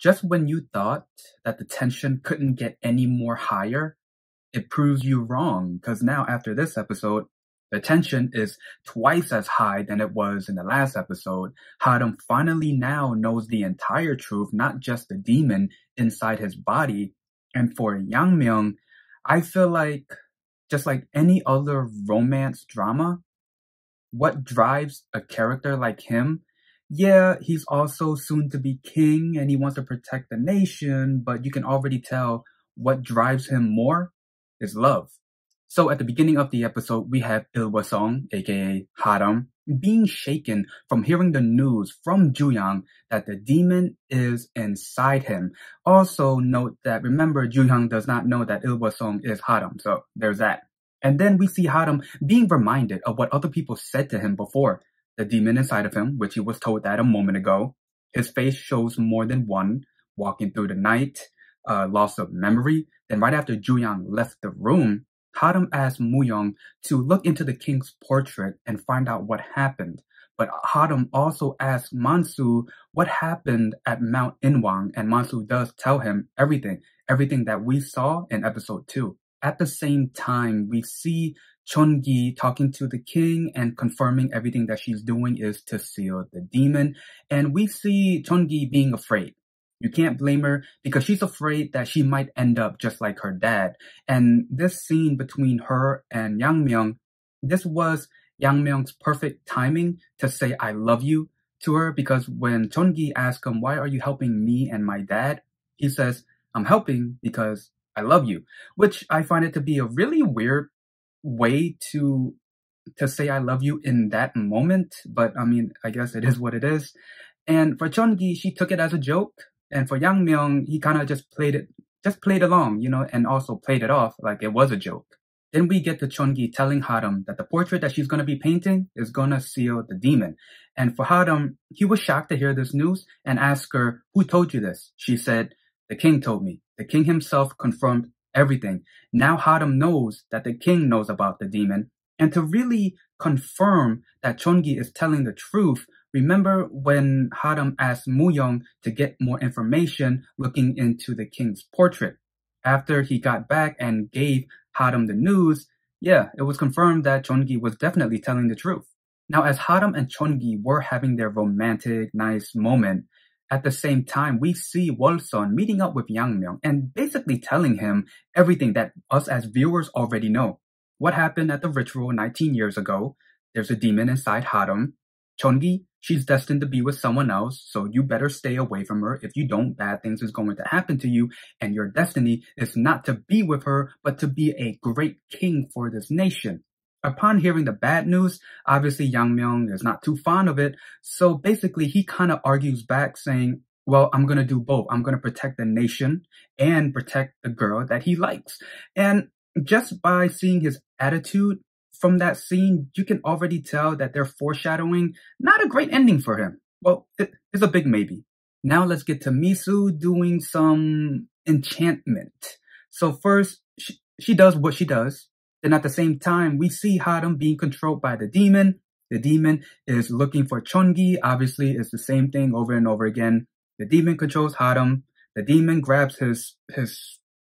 Just when you thought that the tension couldn't get any more higher, it proves you wrong, because now after this episode, the tension is twice as high than it was in the last episode. Hadam finally now knows the entire truth, not just the demon inside his body. And for Yangmyeong, I feel like, just like any other romance drama, what drives a character like him? Yeah, he's also soon to be king and he wants to protect the nation, but you can already tell what drives him more is love. So at the beginning of the episode, we have Ilwasong, aka Haram, being shaken from hearing the news from Juyang that the demon is inside him. Also note that, remember, Juyang does not know that Ilwasong is Haram, so there's that. And then we see Haram being reminded of what other people said to him before. The demon inside of him, which he was told that a moment ago. His face shows more than one, walking through the night, loss of memory. Then right after Juyang left the room, Haram asked Mu Young to look into the king's portrait and find out what happened. But Haram also asked Mansu what happened at Mount Inwang, and Mansu does tell him everything that we saw in episode 2. At the same time, we see Cheon-gi talking to the king and confirming everything that she's doing is to seal the demon. And we see Cheon-gi being afraid. You can't blame her because she's afraid that she might end up just like her dad. And this scene between her and Yangmyeong, this was Yangmyeong's perfect timing to say I love you to her, because when Cheon-gi asked him, why are you helping me and my dad? He says, I'm helping because I love you, which I find it to be a really weird way to say I love you in that moment. But I mean, I guess it is what it is. And for Cheon-gi, she took it as a joke. And for Yangmyeong, he kind of just played along, and also played it off like it was a joke. Then we get to Cheon-gi telling Haram that the portrait that she's going to be painting is going to seal the demon. And for Haram, he was shocked to hear this news and asked her, who told you this? She said, the king told me. The king himself confirmed everything. Now Haram knows that the king knows about the demon. And to really confirm that Cheon-gi is telling the truth, remember when Haram asked Mu Young to get more information looking into the king's portrait. After he got back and gave Haram the news, it was confirmed that Cheon-gi was definitely telling the truth. Now, as Haram and Cheon-gi were having their romantic, nice moment, at the same time, we see Wolsun meeting up with Yangmyeong and basically telling him everything that us as viewers already know. What happened at the ritual 19 years ago? There's a demon inside Haram. Cheon-gi, she's destined to be with someone else, so you better stay away from her. If you don't, bad things is going to happen to you, and your destiny is not to be with her, but to be a great king for this nation. Upon hearing the bad news, obviously Yangmyeong is not too fond of it, so basically he kind of argues back saying, well, I'm going to do both. I'm going to protect the nation and protect the girl that he likes. And just by seeing his attitude from that scene, you can already tell that they're foreshadowing not a great ending for him. Well, it's a big maybe. Now let's get to Mi-su doing some enchantment. So first, she does what she does. Then at the same time, we see Haram being controlled by the demon. The demon is looking for Cheon-gi. Obviously, it's the same thing over and over again. The demon controls Haram. The demon grabs his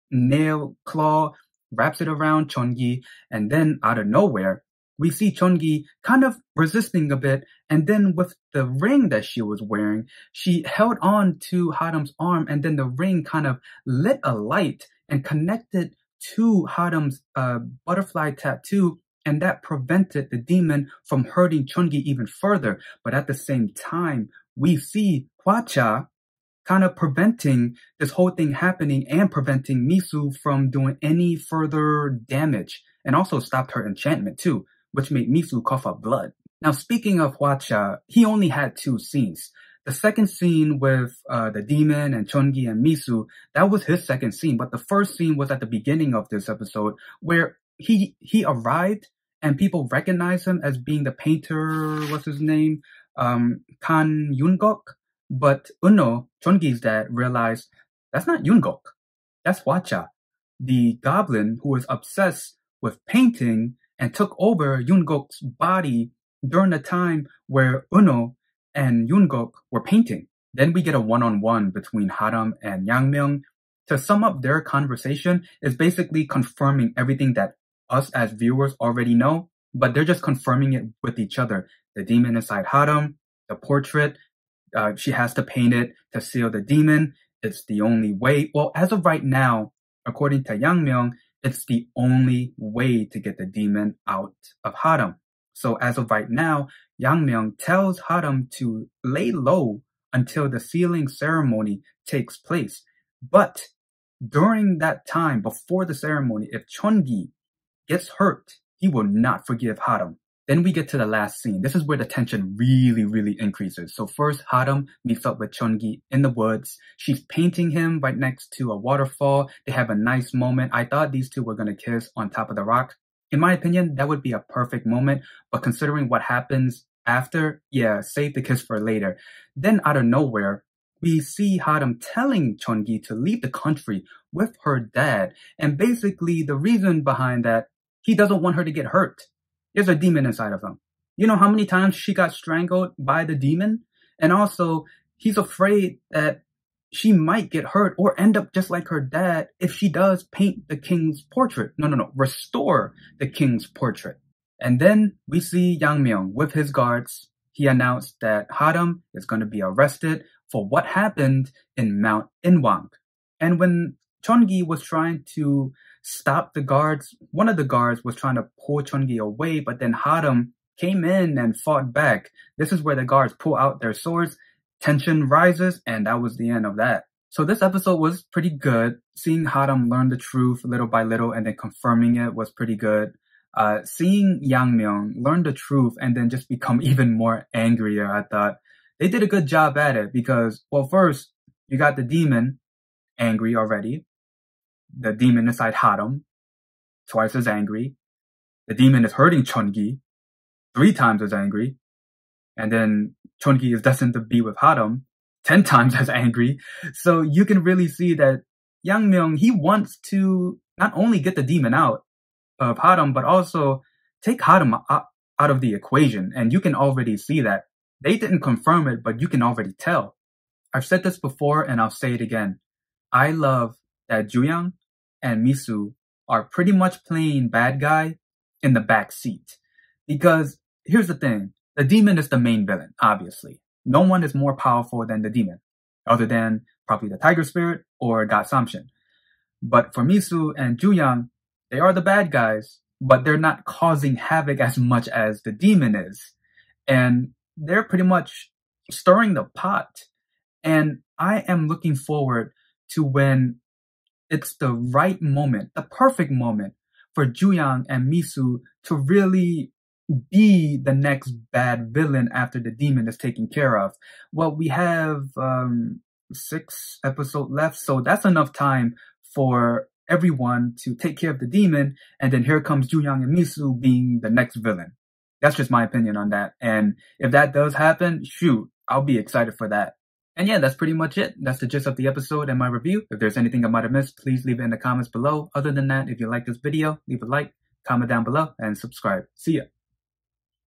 nail claw, wraps it around Cheon-gi, and then out of nowhere, we see Cheon-gi kind of resisting a bit. And then with the ring that she was wearing, she held on to Haram's arm, and then the ring kind of lit a light and connected to Haram's butterfly tattoo, and that prevented the demon from hurting Cheon-gi even further. But at the same time, we see Hwa Cha kind of preventing this whole thing happening and preventing Mi-su from doing any further damage, and also stopped her enchantment too, which made Mi-su cough up blood. Now, speaking of Hwa Cha, he only had 2 scenes. The second scene with the demon and Cheon-gi and Mi-su, that was his second scene. But the first scene was at the beginning of this episode, where he arrived and people recognized him as being the painter, what's his name? Kang Yun-gok. But Eun-oh, Cheon-gi's dad, realized that's not Yun-gok. That's Hwa Cha, the goblin who was obsessed with painting and took over Yun-gok's body during the time where Eun-oh and Yun-gok were painting. Then we get a one-on-one between Haram and Yangmyeong. To sum up, their conversation is basically confirming everything that us as viewers already know, but they're just confirming it with each other. The demon inside Haram, the portrait, she has to paint it to seal the demon. It's the only way. Well, as of right now, according to Yangmyeong, it's the only way to get the demon out of Haram. So as of right now, Yangmyeong tells Haram to lay low until the sealing ceremony takes place. But during that time, before the ceremony, if Cheon-gi gets hurt, he will not forgive Haram. Then we get to the last scene. This is where the tension really, increases. So first, Haram meets up with Cheon-gi in the woods. She's painting him right next to a waterfall. They have a nice moment. I thought these two were going to kiss on top of the rock. In my opinion, that would be a perfect moment. But considering what happens after, yeah, save the kiss for later. Then out of nowhere, we see Haram telling Cheon-gi to leave the country with her dad. And basically, the reason behind that, he doesn't want her to get hurt. There's a demon inside of him. You know how many times she got strangled by the demon? And also, he's afraid that she might get hurt or end up just like her dad if she does paint the king's portrait. Restore the king's portrait. And then we see Yangmyeong with his guards. He announced that Haram is going to be arrested for what happened in Mount Inwang. And when Cheon-gi was trying to stop the guards, one of the guards was trying to pull Cheon-gi away, but then Haram came in and fought back. This is where the guards pull out their swords, tension rises, and that was the end of that. So this episode was pretty good. Seeing Haram learn the truth little by little and then confirming it was pretty good. Seeing Yangmyeong learn the truth and then just become even more angrier, I thought. They did a good job at it because, well, first, you got the demon angry already. The demon inside Haram, twice as angry. The demon is hurting Cheon-gi, 3 times as angry. And then Cheon-gi is destined to be with Haram, 10 times as angry. So you can really see that Yangmyeong, he wants to not only get the demon out of Haram, but also take Haram out of the equation. And you can already see that. They didn't confirm it, but you can already tell. I've said this before, and I'll say it again. I love that Juyang and Mi-su are pretty much playing bad guy in the back seat. Because here's the thing. The demon is the main villain, obviously. No one is more powerful than the demon, other than probably the tiger spirit or God Samshin. But for Mi-su and Juyang, they are the bad guys, but they're not causing havoc as much as the demon is. And they're pretty much stirring the pot. And I am looking forward to when it's the right moment, the perfect moment for Juyang and Mi-su to really be the next bad villain after the demon is taken care of. Well, we have 6 episodes left, so that's enough time for everyone to take care of the demon. And then here comes Juyang and Mi-su being the next villain. That's just my opinion on that. And if that does happen, shoot, I'll be excited for that. And yeah, that's pretty much it. That's the gist of the episode and my review. If there's anything I might have missed, please leave it in the comments below. Other than that, if you like this video, leave a like, comment down below, and subscribe. See ya.